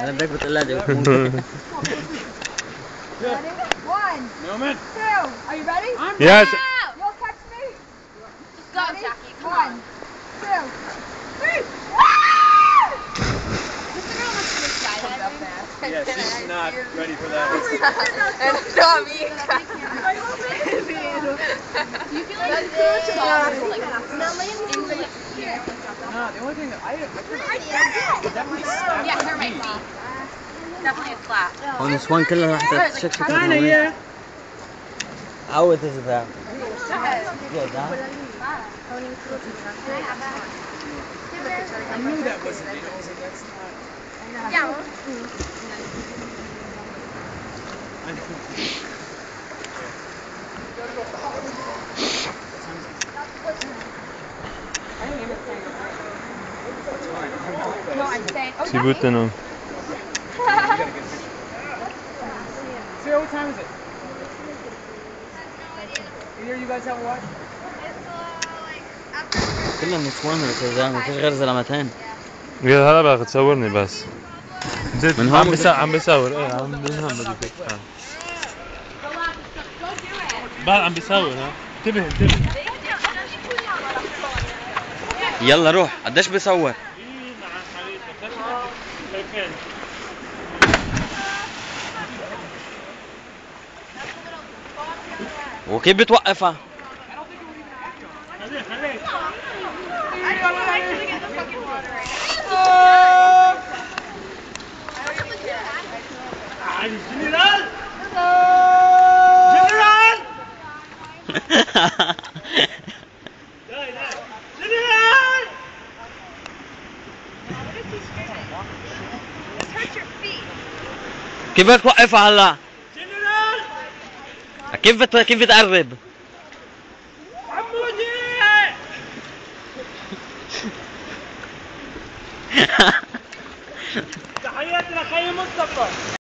انا بدك بتقلها دي One, two, are you ready? Yes. You'll catch me. Go, Jackie. Come on. One, two, three. Yeah, she's not ready for that. And not me. Do you feel like you go to the No, the only thing that I Yeah, her might be. Definitely a slap. On this one killer, I have to check it How it is that? Yeah, that. I knew that wasn't it. Yeah. I didn't even say So what time is it? Either of you guys have a watch? كلنا مصورين كذا ما فيش غير زلمتين. يا هلا بقى تصورني بس. من هون عم بيصور ايه عم بيصور. بعد عم بيصور ها انتبه انتبه. يلا روح قديش بيصور؟ وكيف بتوقفها؟ كيف بتوقفها هلا؟ كيف بتقرب؟ عمودي تحياتي لخي مصطفى